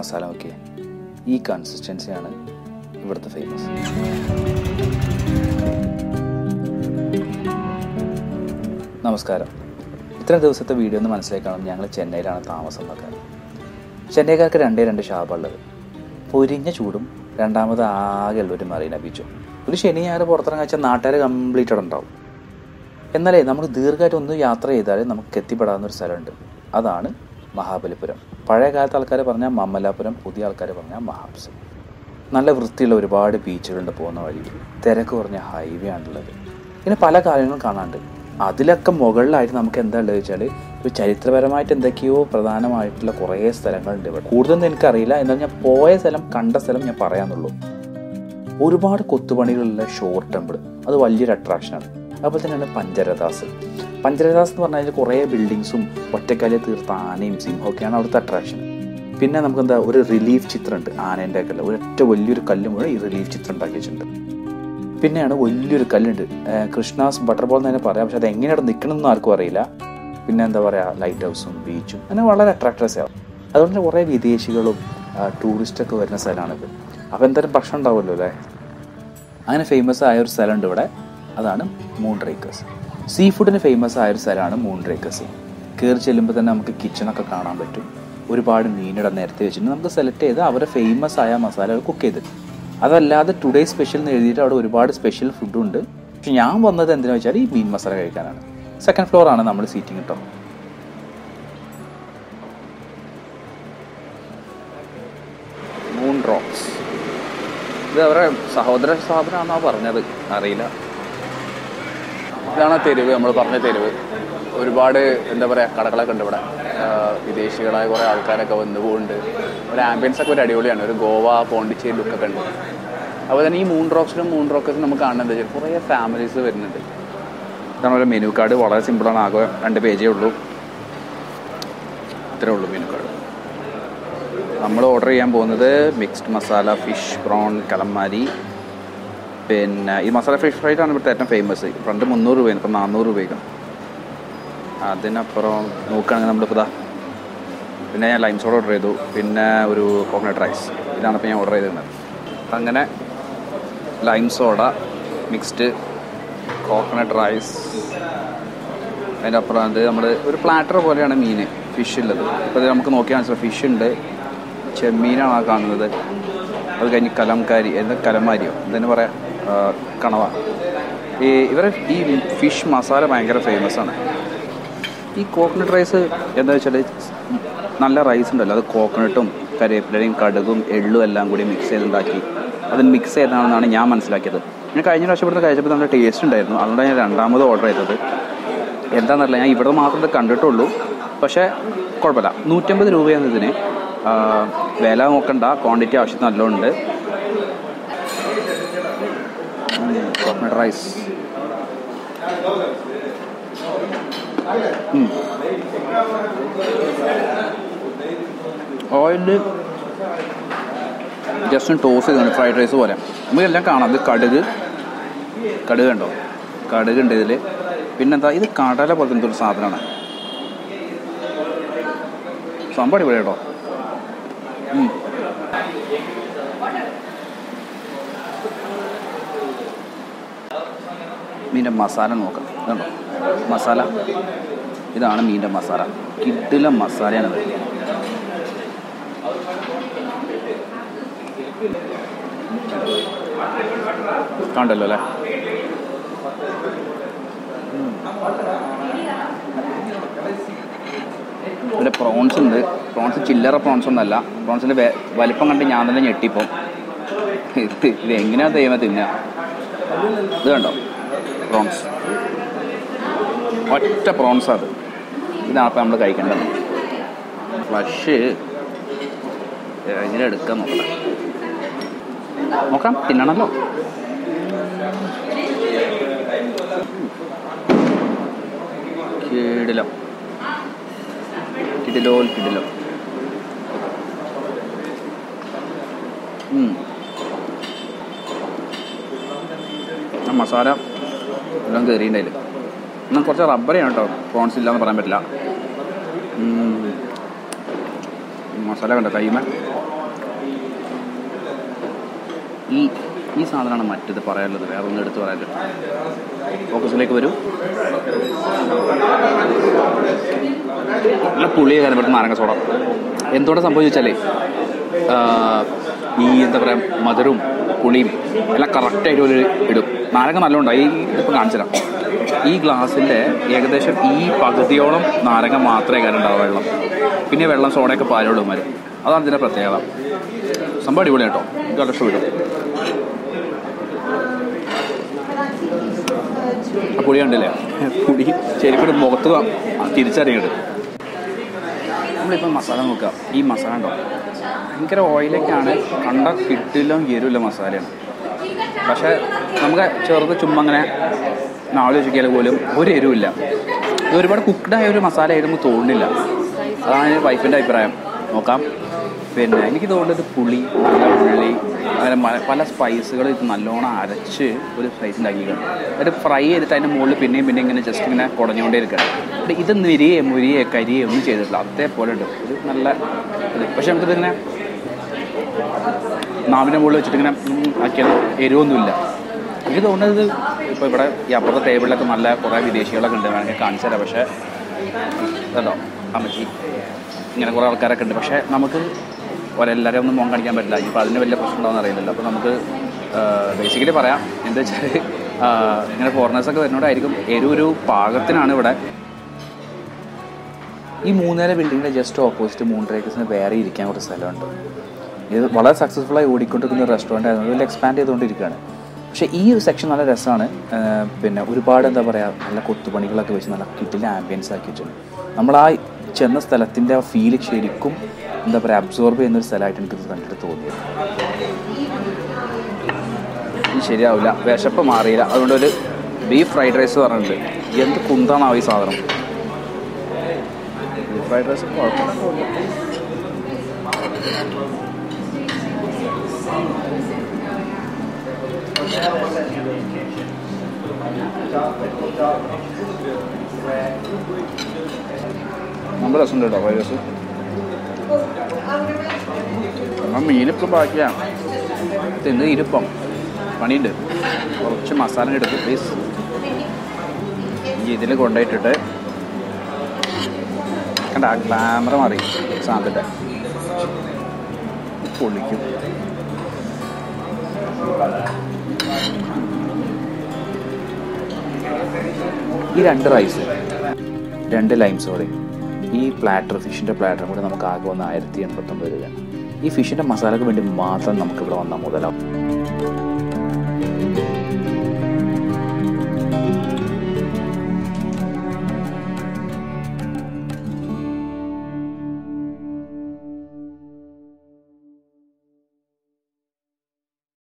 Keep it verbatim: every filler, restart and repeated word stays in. masala ഒക്കെ ഈ കൺസിസ്റ്റൻസിയാണ് ഇവിടുത്തെ ഫേമസ്. നമസ്കാരം. ഇത്ര ദിവസത്തെ വീഡിയോ ഒന്ന് മനസ്സിലാക്കണം. ഞങ്ങൾ ചെന്നൈയിലാണ് താമസം എന്നൊക്കെ. ചെന്നൈക്കാർക്ക് രണ്ടേ രണ്ട് ഷാപ്പുള്ളത്, പൊരിഞ്ഞ ചൂടും രണ്ടാമത് ആകെ ഉള്ളൊരു മറീന ബീച്ചും. ഒരു ശനി ഞായർ പുറത്തിറങ്ങാൻ വെച്ചാൽ നാട്ടുകാർ കംപ്ലീറ്റഡ് ഉണ്ടാവും. എന്നാലേ നമ്മൾ ദീർഘമായിട്ട് ഒന്ന് യാത്ര ചെയ്താൽ നമുക്ക് എത്തിപ്പെടാവുന്നൊരു സ്ഥലമുണ്ട്, അതാണ് മഹാബലിപുരം. പഴയ കാലത്ത് ആൾക്കാർ പറഞ്ഞാൽ മമ്മലാപുരം, പുതിയ ആൾക്കാർ പറഞ്ഞാൽ മഹാബ്സ്. നല്ല വൃത്തിയുള്ള ഒരുപാട് ബീച്ചുകളുണ്ട് പോകുന്ന വഴി. തിരക്ക് കുറഞ്ഞ ഹൈവേ ആണുള്ളത്. പിന്നെ പല കാര്യങ്ങളും കാണാനുണ്ട്. അതിലൊക്കെ മുകളിലായിട്ട് നമുക്ക് എന്താ ഉള്ളത് വെച്ചാൽ ഒരു ചരിത്രപരമായിട്ട് എന്തൊക്കെയോ പ്രധാനമായിട്ടുള്ള കുറേ സ്ഥലങ്ങളുണ്ട് ഇവിടെ. കൂടുതലൊന്നും എനിക്കറിയില്ല, എന്നാൽ ഞാൻ പോയ സ്ഥലം കണ്ട സ്ഥലം ഞാൻ പറയാമെന്നുള്ളൂ. ഒരുപാട് കൊത്തുപണികളുള്ള ഷോർ ടെമ്പിൾ, അത് വലിയൊരു അട്രാക്ഷനാണ്. അതുപോലെ തന്നെയാണ് പഞ്ചരദാസ്. പഞ്ചരദാസ് എന്ന് പറഞ്ഞാൽ കുറേ ബിൽഡിങ്സും ഒറ്റക്കാലിയെ തീർത്ത ആനയും സിംഹമൊക്കെയാണ് അവിടുത്തെ അട്രാക്ഷൻ. പിന്നെ നമുക്കെന്താ ഒരു റിലീഫ് ചിത്രമുണ്ട് ആനേൻ്റെ കല്ല്. ഒരൊറ്റ വലിയൊരു കല്ല് മുഴുവൻ ഈ റിലീഫ് ചിത്രം ഉണ്ടാക്കി വെച്ചിട്ടുണ്ട്. പിന്നെയാണ് വലിയൊരു കല്ലുണ്ട്, കൃഷ്ണാസ് ബട്ടർബോൾ എന്ന് തന്നെ പറയാം, പക്ഷെ അത് എങ്ങനെയാണ് നിൽക്കണമെന്നും ആർക്കും അറിയില്ല. പിന്നെ എന്താ പറയുക, ലൈറ്റ് ഹൗസും ബീച്ചും അങ്ങനെ വളരെ അട്രാക്റ്റീവ്സ് ആവും. അതുകൊണ്ട് തന്നെ കുറേ വിദേശികളും ടൂറിസ്റ്റൊക്കെ വരുന്ന സ്ഥലമാണിത്. അപ്പോൾ എന്തായാലും ഭക്ഷണം ഉണ്ടാവുമല്ലോ അല്ലേ. അങ്ങനെ ഫേമസ് ആയ ഒരു സ്ഥലമുണ്ട് ഇവിടെ, അതാണ് മൂൺറേക്കേഴ്സ്. സീ ഫുഡിന് ഫേമസ് ആയൊരു സ്ഥലമാണ് മൂൺറേക്കേഴ്സ്. കയറി ചെല്ലുമ്പോൾ തന്നെ നമുക്ക് കിച്ചണൊക്കെ കാണാൻ പറ്റും. ഒരുപാട് മീനിട നേരത്തെ വെച്ചിട്ട് നമുക്ക് സെലക്ട് ചെയ്ത് അവരെ ഫേമസ് ആയ മസാലകൾ കുക്ക് ചെയ്തിട്ട്, അതല്ലാതെ ടുഡേ സ്പെഷ്യൽ എന്ന് എഴുതിയിട്ട് അവിടെ ഒരുപാട് സ്പെഷ്യൽ ഫുഡുണ്ട്. പക്ഷെ ഞാൻ വന്നത് എന്തിനാണെന്ന് വെച്ചാൽ ഈ മീൻ മസാല കഴിക്കാനാണ്. സെക്കൻഡ് ഫ്ലോറാണ് നമ്മുടെ സീറ്റിംഗ് കേട്ടോ. മൂൺ റോക്സ്, ഇത് അവരുടെ സഹോദര സ്ഥാപനമാണെന്നാണ് പറഞ്ഞത്, അറിയില്ല. ഇതാണ് തെരുവ്, നമ്മൾ പറഞ്ഞ തെരുവ്. ഒരുപാട് എന്താ പറയുക കടകളൊക്കെ ഉണ്ട് ഇവിടെ. വിദേശികളായ കുറേ ആൾക്കാരൊക്കെ വന്നു പോകുന്നുണ്ട്. ഒരു ആംബിയൻസൊക്കെ ഒരു അടിപൊളിയാണ്, ഒരു ഗോവ പോണ്ടിച്ചേരി ലുക്കൊക്കെ ഉണ്ട്. അതുപോലെ തന്നെ ഈ മൂൺ റോക്സിലും മൂൺ റോക്കേഴ്സിലും നമുക്ക് കാണുന്നത് വെച്ചാൽ കുറേ ഫാമിലീസ് വരുന്നുണ്ട്. കാരണം ഒരു മെനു കാർഡ് വളരെ സിമ്പിളാണ്, ആകെ രണ്ട് പേജേ ഉള്ളൂ. ഇത്രേ ഉള്ളൂ മെനു കാർഡ്. നമ്മൾ ഓർഡർ ചെയ്യാൻ പോകുന്നത് mixed masala fish, prawn, calamari. പിന്നെ ഈ മസാല ഫിഷ് ഫ്രൈറ്റാണ് ഇവിടുത്തെ ഏറ്റവും ഫേമസ്. പണ്ട് മുന്നൂറ് രൂപയാണ്, ഇപ്പം നാന്നൂറ് രൂപയ്ക്കും. അതിനപ്പുറം നോക്കുകയാണെങ്കിൽ നമ്മളിപ്പോൾ ഇതാ, പിന്നെ ഞാൻ ലൈം സോഡ ഓർഡർ ചെയ്തു, പിന്നെ ഒരു കോക്കനട്ട് റൈസ്. ഇതാണ് ഇപ്പോൾ ഞാൻ ഓർഡർ ചെയ്തിരുന്നത്. അങ്ങനെ lime soda, mixed coconut rice, അതിൻ്റെ അപ്പുറം അത് നമ്മൾ ഒരു പ്ലാറ്റർ പോലെയാണ് മീൻ ഫിഷ് ഉള്ളത്. ഇപ്പോൾ ഇത് നമുക്ക് നോക്കിയാൽ മനസ്സിലാവും ഫിഷ് ഉണ്ട്, ചെമ്മീനാണ് ആ കാണുന്നത്. അത് കഴിഞ്ഞ് കലംകാരി, എന്താ കലമാരിയോ എന്തെന്ന് പറയാം, കണവ. ഈ ഇവർ ഈ ഫിഷ് മസാല ഭയങ്കര ഫേമസ് ആണ്. ഈ കോക്കനട്ട് റൈസ് എന്താ വെച്ചാൽ നല്ല റൈസ് ഉണ്ടല്ലോ, അത് കോക്കനട്ടും കറിവേപ്പിലയും കടുകും എള്ളും എല്ലാം കൂടി മിക്സ് ചെയ്തുണ്ടാക്കി അത് മിക്സ് ചെയ്താണെന്നാണ് ഞാൻ മനസ്സിലാക്കിയത്. ഞാൻ കഴിഞ്ഞ പ്രാവശ്യം ഇവിടുന്ന് കഴിച്ചപ്പോൾ നല്ല ടേസ്റ്റ് ഉണ്ടായിരുന്നു, അതുകൊണ്ട് ഞാൻ രണ്ടാമത് ഓർഡർ ചെയ്തത്. എന്താണെന്നറിയില്ല, ഞാൻ ഇവിടെ മാത്രമേ കണ്ടിട്ടുള്ളൂ, പക്ഷേ കുഴപ്പമില്ല. നൂറ്റമ്പത് രൂപയാണ് ഇതിന്. വില നോക്കണ്ട, ക്വാണ്ടിറ്റി ആവശ്യത്തിന് നല്ലോണ്ട്. Coconut rice oil just toss ചെയ്താണ്, ഫ്രൈഡ് റൈസ് പോലെ. നമുക്കെല്ലാം കാണാം. ഇത് കടുക്, കടുക് ഉണ്ടോ, കടുക് ഉണ്ട് ഇതിൽ. പിന്നെന്താ ഇത് കടല പോലത്തെ എന്തൊരു സാധനമാണ്, സംഭവം ഇവിടെ കേട്ടോ. മീൻ്റെ മസാല നോക്കാം, ഇതുണ്ടോ മസാല, ഇതാണ് മീൻ്റെ മസാല. കിഡിലെ മസാലയാണ് ഇത്. കണ്ടല്ലോ അല്ലേ. ഇവിടെ പ്രോൺസ് ഉണ്ട്. പ്രോൺസ് ചില്ലറ പ്രോൺസ് ഒന്നല്ല. പ്രോൺസിൻ്റെ വലിപ്പം കണ്ട് ഞാൻ തന്നെ ഞെട്ടിപ്പോം. ഇത് ഇത് എങ്ങനെയാണ് ദൈവം തിന്നുക. ഇത് കണ്ടോ പ്രോൺസ്, ഒറ്റ പ്രോൺസ് അത്. ഇതാണ് അപ്പം നമ്മൾ കഴിക്കേണ്ടത്. ഫ്ലഷ് എങ്ങനെ എടുക്കാൻ നോക്കണം, നോക്കാം, തിന്നണമല്ലോ. കിടിലോ കിടിലോ കിടിലോ. മസാല എല്ലാം കയറിയിട്ടുണ്ടായില്ല. എന്നാൽ കുറച്ച് റബ്ബറിയാണ് കേട്ടോ, പ്രോൺസ് ഇല്ലാന്ന് പറയാൻ പറ്റില്ല. മസാല കണ്ടോ കൈമ. ഈ ഈ സാധനമാണ് മറ്റത് പറയാനുള്ളത്, വേറെ ഒന്നും എടുത്ത് പറയാനുള്ളത്. ഫോക്കസിലേക്ക് വരൂ. നല്ല പുളിയെ കാര്യപ്പെട്ട നാരങ്ങ സോഡ എന്തോടെ സംഭവിച്ചാലേ ഈ എന്താ പറയുക മധുരവും പുളിയും എല്ലാം കറക്റ്റായിട്ട് ഒരു ഇടും. നാരങ്ങ നല്ലോണ്ടായി ഇപ്പം കാണിച്ചു തരാം. ഈ ഗ്ലാസ്സിൻ്റെ ഏകദേശം ഈ പകുതിയോളം നാരങ്ങ മാത്രമേ കാര്യം ഉണ്ടാവും വെള്ളം, പിന്നെ വെള്ളം സോഡയൊക്കെ പാലോടും വരും. അതാണ് ഇതിൻ്റെ പ്രത്യേകത. സംഭവം അടിപൊളി കേട്ടോ, എനിക്ക് നല്ല ഇഷ്ടപ്പെട്ടു. ആ പുളി കണ്ടില്ലേ, പുളി ശരിക്കും മുഖത്ത് തിരിച്ചറിയുന്നുണ്ട്. നമ്മളിപ്പോൾ മസാല നോക്കുക. ഈ മസാല ഉണ്ടോ ഭയങ്കര ഓയിലൊക്കെയാണ്, കണ്ട കിട്ടില്ല എരുവില്ല മസാലയാണ്. പക്ഷേ നമുക്ക് ചെറുത് ചുമ്മാ അങ്ങനെ നാളെ വെച്ചിരിക്കാൻ പോലും ഒരു എരുവില്ല. ഇത് ഒരുപാട് കുക്ക്ഡായ ഒരു മസാല ആയിട്ട് നമുക്ക് തോന്നുന്നില്ല. അതാണ് എൻ്റെ വൈഫിൻ്റെ അഭിപ്രായം. നോക്കാം. പിന്നെ എനിക്ക് തോന്നുന്നത് പുളി, നല്ല ഉള്ളി, അങ്ങനെ പല സ്പൈസുകൾ ഇത് നല്ലോണം അരച്ച് ഒരു സ്പൈസ് ഉണ്ടാക്കിക്കണം. എന്നിട്ട് ഫ്രൈ ചെയ്തിട്ട് അതിൻ്റെ മുകളിൽ പിന്നെയും പിന്നെ ഇങ്ങനെ ജസ്റ്റ് ഇങ്ങനെ കുടഞ്ഞുകൊണ്ടേ ഇരിക്കണം. എന്നിട്ട് ഇത് നിരിയെ മുരിയെ കരിയെ ഒന്നും ചെയ്തിട്ടില്ല, അതേപോലെ ഉണ്ട്. ഇത് നല്ല ഇത്. പക്ഷെ നമുക്കിതിങ്ങനെ നാവിൻ്റെ മുകളിൽ വെച്ചിട്ട് ഇങ്ങനെ ആക്കിയാൽ എരിവൊന്നുമില്ല. എനിക്ക് തോന്നുന്നത് ഇപ്പോൾ ഇവിടെ ഈ അപ്പുറത്തെ ടേബിളിലൊക്കെ നല്ല കുറേ വിദേശികളൊക്കെ ഉണ്ട്, വേണമെങ്കിൽ കാണിച്ചു തരാം. പക്ഷേ അതോ അമ്മച്ചി ഇങ്ങനെ കുറേ ആൾക്കാരൊക്കെ ഉണ്ട്. പക്ഷേ നമുക്ക് ഒരെല്ലാവരും ഒന്നും മോൻ കാണിക്കാൻ പറ്റില്ല. ഇപ്പോൾ അതിന് വലിയ പ്രശ്നം ഉണ്ടാകുമെന്ന് അറിയില്ലല്ലോ. അപ്പോൾ നമുക്ക് ബേസിക്കലി പറയാം എന്താ വെച്ചാൽ ഇങ്ങനെ ഫോറിനേഴ്സൊക്കെ വരുന്നോണ്ടായിരിക്കും എരു ഒരു പാകത്തിനാണ് ഇവിടെ. ഈ മൂന്നര ബിൽഡിങ്ങിൻ്റെ ജസ്റ്റ് ഓപ്പോസിറ്റ് മൂൺറേക്കേഴ്സിന് വേറെ ഇരിക്കാൻ കുറച്ച് സ്ഥലമുണ്ട്. ഇത് വളരെ സക്സസ്ഫുള്ളായി ഓടിക്കൊണ്ടിരിക്കുന്ന ഒരു റെസ്റ്റോറൻ്റ് ആയിരുന്നു, ഇതിൽ എക്സ്പാൻഡ് ചെയ്തുകൊണ്ടിരിക്കുകയാണ്. പക്ഷേ ഈ ഒരു സെക്ഷൻ നല്ല രസമാണ്. പിന്നെ ഒരുപാട് എന്താ പറയുക നല്ല കൊത്തുപണികളൊക്കെ വെച്ച് നല്ല കിട്ടില്ല ആംബിയൻസ് ആക്കി വെച്ചിട്ടുണ്ട്. നമ്മളാ ചെന്ന സ്ഥലത്തിൻ്റെ ആ ഫീല് ശരിക്കും എന്താ പറയുക അബ്സോർബ് ചെയ്യുന്നൊരു സ്ഥലമായിട്ട് എനിക്കിത് കണ്ടിട്ട് തോന്നിയത്. ശരിയാവില്ല, വിശപ്പ് മാറിയില്ല. അതുകൊണ്ടൊരു ബീഫ് ഫ്രൈഡ് റൈസ് പറഞ്ഞിട്ടുണ്ട്. എന്ത് കുന്താണാവും ഈ സാധനം. ബീഫ് ഫ്രൈഡ് റൈസ് നമ്മൾ രസം കേട്ടോ. ഫ്രൈഡ് റൈസ് മീനിപ്പം ബാക്കിയാണ്. തിന്ന് ഇരുപ്പം പണിയുണ്ട്. കുറച്ച് മസാല എടുക്കും പ്ലീസ്. ഇതിൽ കൊണ്ടുപോയിട്ടിട്ട് കണ്ട ക്യാമറ മാറി സാധനത്തിൻ്റെ പൊളിക്കും. ഈ രണ്ട് റൈസ് രണ്ട് ലൈംസോടെ ഈ പ്ലാറ്റർ ഫിഷിൻ്റെ പ്ലാറ്ററും കൂടി നമുക്ക് ആകെ വന്ന് ആയിരത്തി എൺപത്തൊമ്പത് രൂപയാണ്. ഈ ഫിഷിൻ്റെ മസാലയ്ക്ക് വേണ്ടി മാത്രം നമുക്കിവിടെ വന്നാൽ മുതലാവും.